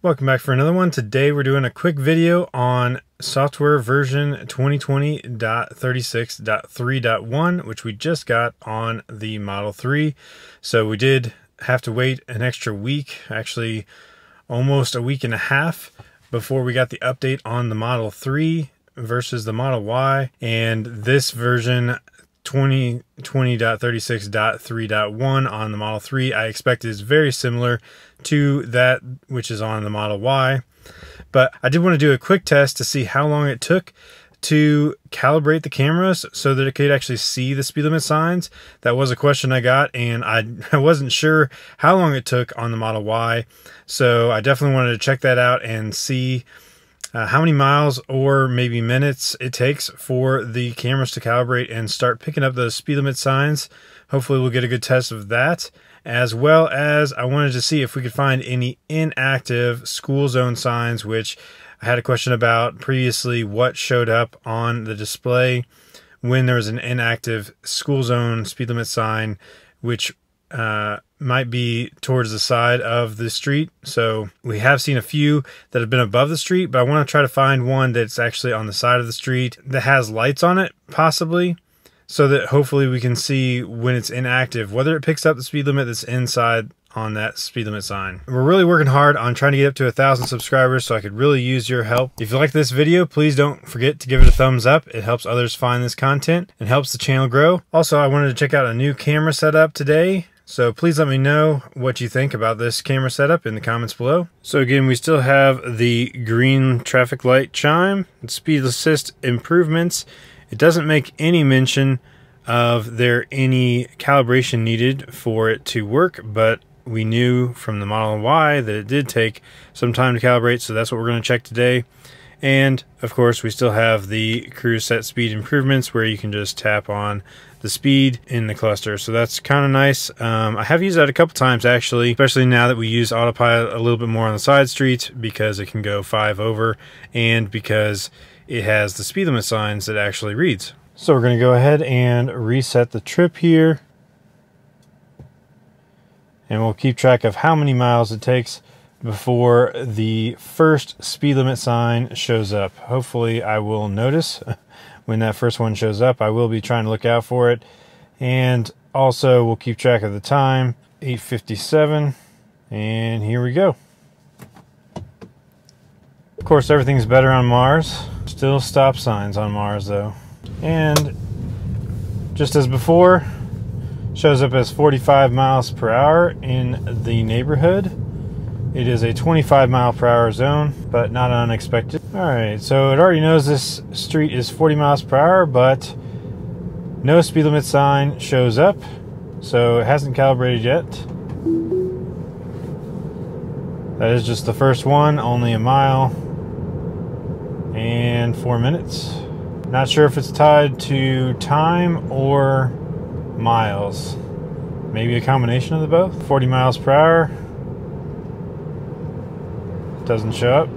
Welcome back for another one. Today we're doing a quick video on software version 2020.36.3.1, which we just got on the Model 3. So we did have to wait an extra week, actually almost a week and a half, before we got the update on the Model 3 versus the Model Y. And this version 2020.36.3.1 on the Model 3, I expect is very similar to that which is on the Model Y. But I did want to do a quick test to see how long it took to calibrate the cameras so that it could actually see the speed limit signs. That was a question I got, and I wasn't sure how long it took on the Model Y. So I definitely wanted to check that out and see how many miles or maybe minutes it takes for the cameras to calibrate and start picking up those speed limit signs. Hopefully we'll get a good test of that, as well as I wanted to see if we could find any inactive school zone signs, which I had a question about previously, what showed up on the display when there was an inactive school zone speed limit sign, which might be towards the side of the street. So we have seen a few that have been above the street, but I want to try to find one that's actually on the side of the street that has lights on it, possibly, so that hopefully we can see when it's inactive, whether it picks up the speed limit that's inside on that speed limit sign. We're really working hard on trying to get up to 1,000 subscribers, so I could really use your help. If you like this video, please don't forget to give it a thumbs up. It helps others find this content and helps the channel grow. Also, I wanted to check out a new camera setup today. So please let me know what you think about this camera setup in the comments below. So again, we still have the green traffic light chime and speed assist improvements. It doesn't make any mention of there any calibration needed for it to work, but we knew from the Model Y that it did take some time to calibrate, so that's what we're going to check today. And of course, we still have the cruise set speed improvements where you can just tap on the speed in the cluster. So that's kind of nice. I have used that a couple times actually, especially now that we use Autopilot a little bit more on the side streets, because it can go 5 over and because it has the speed limit signs that actually reads. So we're going to go ahead and reset the trip here. And we'll keep track of how many miles it takes before the first speed limit sign shows up. Hopefully I will notice when that first one shows up. I will be trying to look out for it. And also we'll keep track of the time, 8:57, and here we go. Of course, everything's better on Mars. Still stop signs on Mars though. And just as before, shows up as 45 miles per hour in the neighborhood. It is a 25 mile per hour zone, but not unexpected. All right, so it already knows this street is 40 miles per hour, but no speed limit sign shows up. So it hasn't calibrated yet. That is just the first one, only a mile and 4 minutes. Not sure if it's tied to time or miles. Maybe a combination of the both. 40 miles per hour. Doesn't show up.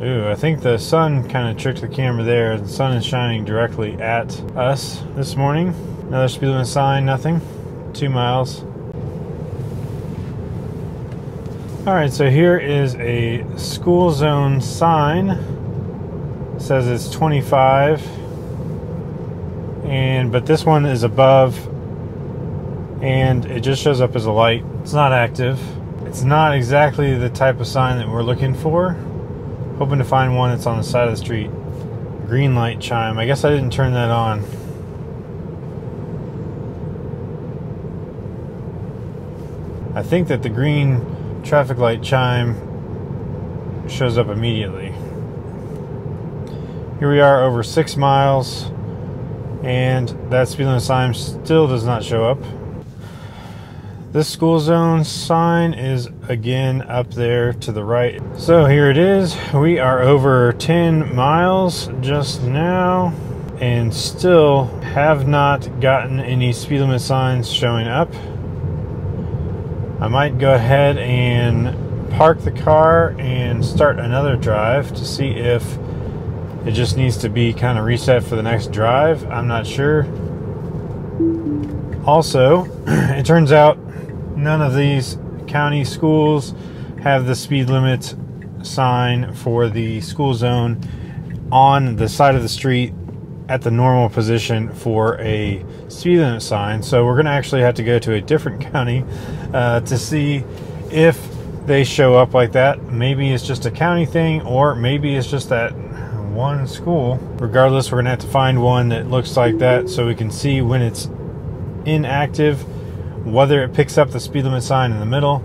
Ooh, I think the sun kind of tricked the camera there. The sun is shining directly at us this morning. Another speed limit sign, nothing. 2 miles. All right, so here is a school zone sign. It says it's 25, but this one is above, and it just shows up as a light. It's not active. It's not exactly the type of sign that we're looking for. Hoping to find one that's on the side of the street. Green light chime. I guess I didn't turn that on. I think that the green traffic light chime shows up immediately. Here we are over 6 miles, and that speed limit sign still does not show up. This school zone sign is again up there to the right. So here it is. We are over 10 miles just now and still have not gotten any speed limit signs showing up. I might go ahead and park the car and start another drive to see if it just needs to be kind of reset for the next drive. I'm not sure. Also, it turns out none of these county schools have the speed limit sign for the school zone on the side of the street at the normal position for a speed limit sign. So we're going to actually have to go to a different county to see if they show up like that. Maybe it's just a county thing, or maybe it's just that one school. Regardless, we're going to have to find one that looks like that so we can see when it's inactive, whether it picks up the speed limit sign in the middle.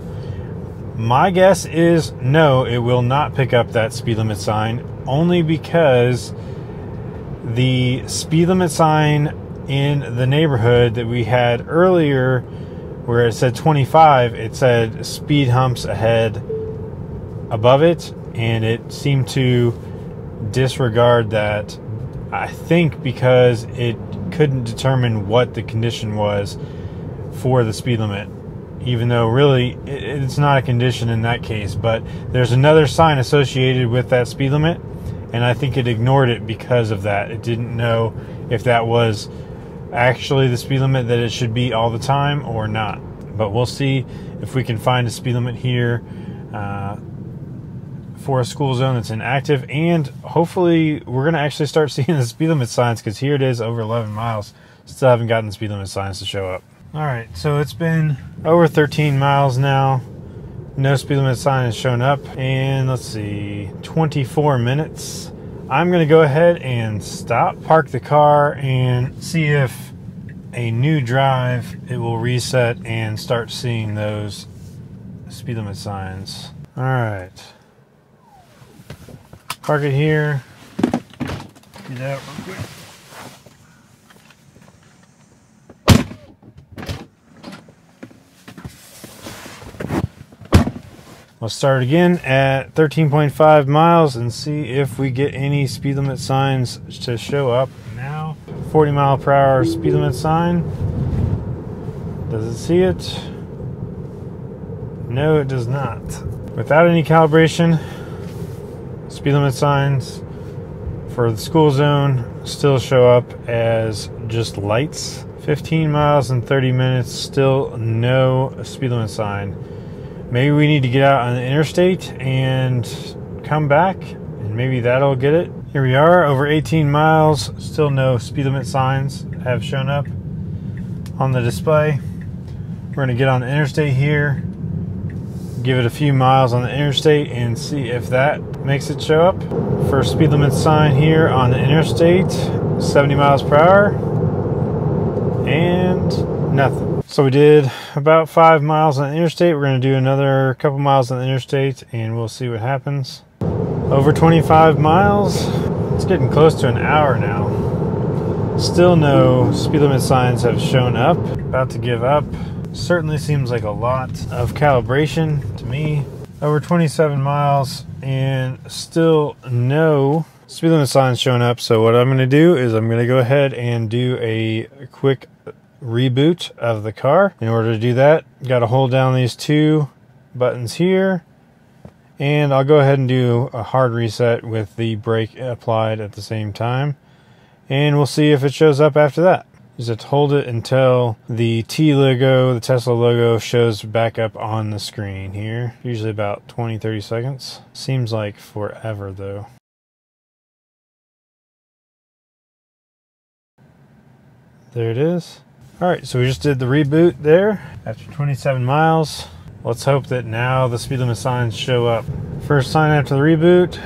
My guess is no, it will not pick up that speed limit sign, only because the speed limit sign in the neighborhood that we had earlier, where it said 25, it said speed humps ahead above it, and it seemed to disregard that, I think because it couldn't determine what the condition was for the speed limit, even though really it's not a condition in that case. But there's another sign associated with that speed limit, and I think it ignored it because of that. It didn't know if that was actually the speed limit that it should be all the time or not. But we'll see if we can find a speed limit here for a school zone that's inactive, and hopefully we're going to actually start seeing the speed limit signs, because here it is, over 11 miles. Still haven't gotten the speed limit signs to show up. All right, so it's been over 13 miles now. No speed limit sign has shown up, and let's see, 24 minutes. I'm gonna go ahead and stop, park the car, and see if a new drive, it will reset and start seeing those speed limit signs. All right, park it here, get out real quick. Let's start again at 13.5 miles and see if we get any speed limit signs to show up now. 40 mile per hour speed limit sign. Does it see it? No, it does not. Without any calibration, speed limit signs for the school zone still show up as just lights. 15 miles and 30 minutes, still no speed limit sign. Maybe we need to get out on the interstate and come back, and maybe that'll get it. Here we are, over 18 miles. Still no speed limit signs have shown up on the display. We're gonna get on the interstate here, give it a few miles on the interstate and see if that makes it show up. First speed limit sign here on the interstate, 70 miles per hour, and nothing. So we did about 5 miles on the interstate. We're going to do another couple miles on the interstate and we'll see what happens. Over 25 miles. It's getting close to an hour now. Still no speed limit signs have shown up. About to give up. Certainly seems like a lot of calibration to me. Over 27 miles and still no speed limit signs showing up. So what I'm going to do is I'm going to go ahead and do a quick reboot of the car. In order to do that, got to hold down these two buttons here, and I'll go ahead and do a hard reset with the brake applied at the same time, and we'll see if it shows up after that. Just have to hold it until the T logo, the Tesla logo, shows back up on the screen here. Usually about 20-30 seconds. Seems like forever though. There it is. All right, so we just did the reboot there after 27 miles. Let's hope that now the speed limit signs show up. First sign after the reboot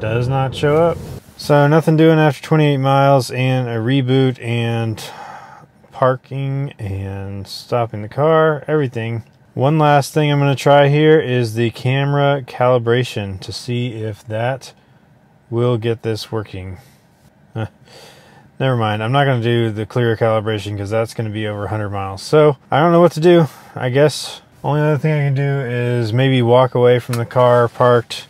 does not show up. So nothing doing after 28 miles and a reboot and parking and stopping the car, everything. One last thing I'm gonna try here is the camera calibration to see if that will get this working. Never mind, I'm not going to do the clear calibration because that's going to be over 100 miles. So I don't know what to do. I guess only other thing I can do is maybe walk away from the car parked,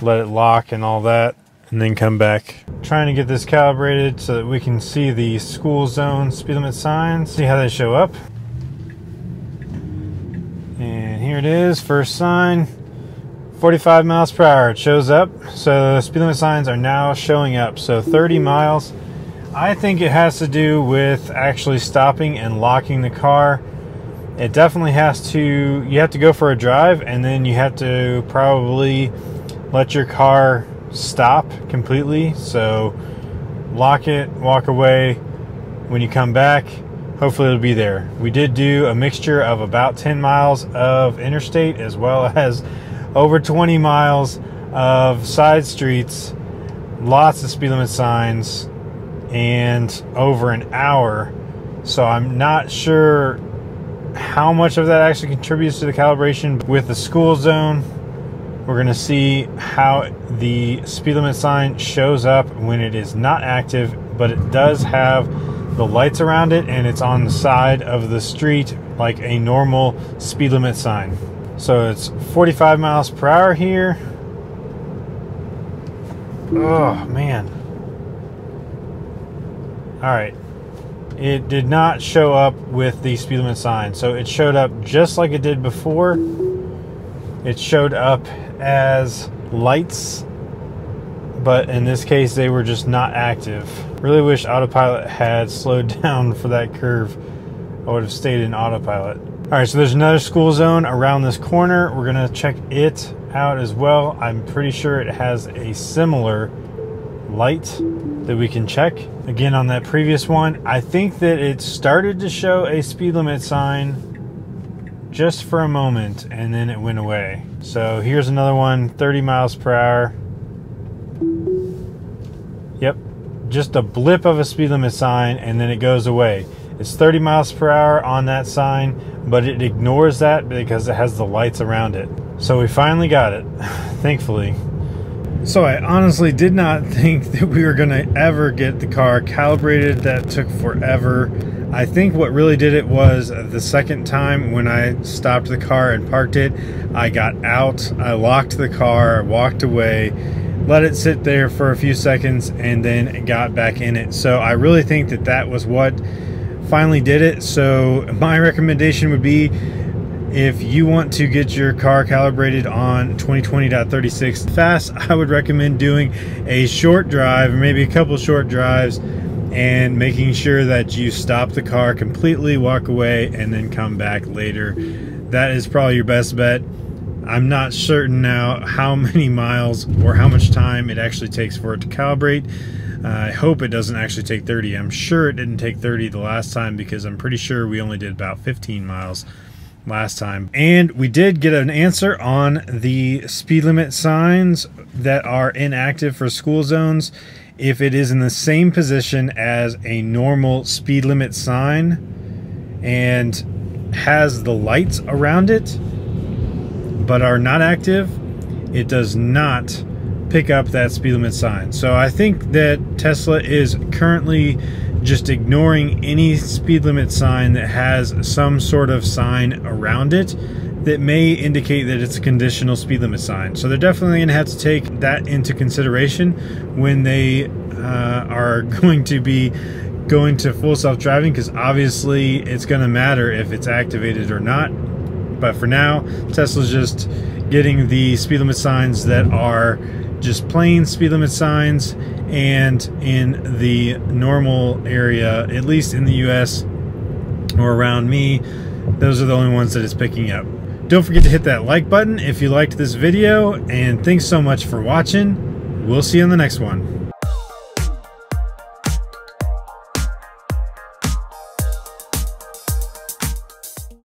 let it lock and all that, and then come back. Trying to get this calibrated so that we can see the school zone speed limit signs, see how they show up. And here it is, first sign. 45 miles per hour, it shows up. So speed limit signs are now showing up. So 30 miles. I think it has to do with actually stopping and locking the car it definitely has to, you have to go for a drive, and then you have to probably let your car stop completely. So lock it, walk away. When you come back, hopefully it'll be there. We did do a mixture of about 10 miles of interstate as well as over 20 miles of side streets, lots of speed limit signs, and over an hour. So I'm not sure how much of that actually contributes to the calibration. With the school zone, we're going to see how the speed limit sign shows up when it is not active, but it does have the lights around it and it's on the side of the street like a normal speed limit sign. So it's 45 miles per hour here. Oh man. All right. It did not show up with the speed limit sign. So it showed up just like it did before. It showed up as lights, but in this case, they were just not active. Really wish Autopilot had slowed down for that curve. I would have stayed in Autopilot. All right, so there's another school zone around this corner. We're gonna check it out as well. I'm pretty sure it has a similar light that we can check. Again, on that previous one, I think that it started to show a speed limit sign just for a moment and then it went away. So here's another one, 30 miles per hour. Yep, just a blip of a speed limit sign and then it goes away. It's 30 miles per hour on that sign, but it ignores that because it has the lights around it. So we finally got it, thankfully. So I honestly did not think that we were gonna ever get the car calibrated. That took forever. I think what really did it was the second time when I stopped the car and parked it, I got out, I locked the car, walked away, let it sit there for a few seconds, and then got back in it. So I really think that that was what finally did it. So my recommendation would be, if you want to get your car calibrated on 2020.36 fast, I would recommend doing a short drive, maybe a couple short drives, and making sure that you stop the car completely, walk away, and then come back later. That is probably your best bet. I'm not certain now how many miles or how much time it actually takes for it to calibrate. I hope it doesn't actually take 30. I'm sure it didn't take 30 the last time because I'm pretty sure we only did about 15 miles. Last time, and we did get an answer on the speed limit signs that are inactive for school zones if it is in the same position as a normal speed limit sign and has the lights around it but are not active. It does not pick up that speed limit sign. So I think that Tesla is currently just ignoring any speed limit sign that has some sort of sign around it that may indicate that it's a conditional speed limit sign. So they're definitely gonna have to take that into consideration when they are going to be going to full self-driving, because obviously it's gonna matter if it's activated or not. But for now, Tesla's just getting the speed limit signs that are just plain speed limit signs, and in the normal area, at least in the US or around me, those are the only ones that it's picking up. Don't forget to hit that like button if you liked this video, and thanks so much for watching. We'll see you in the next one.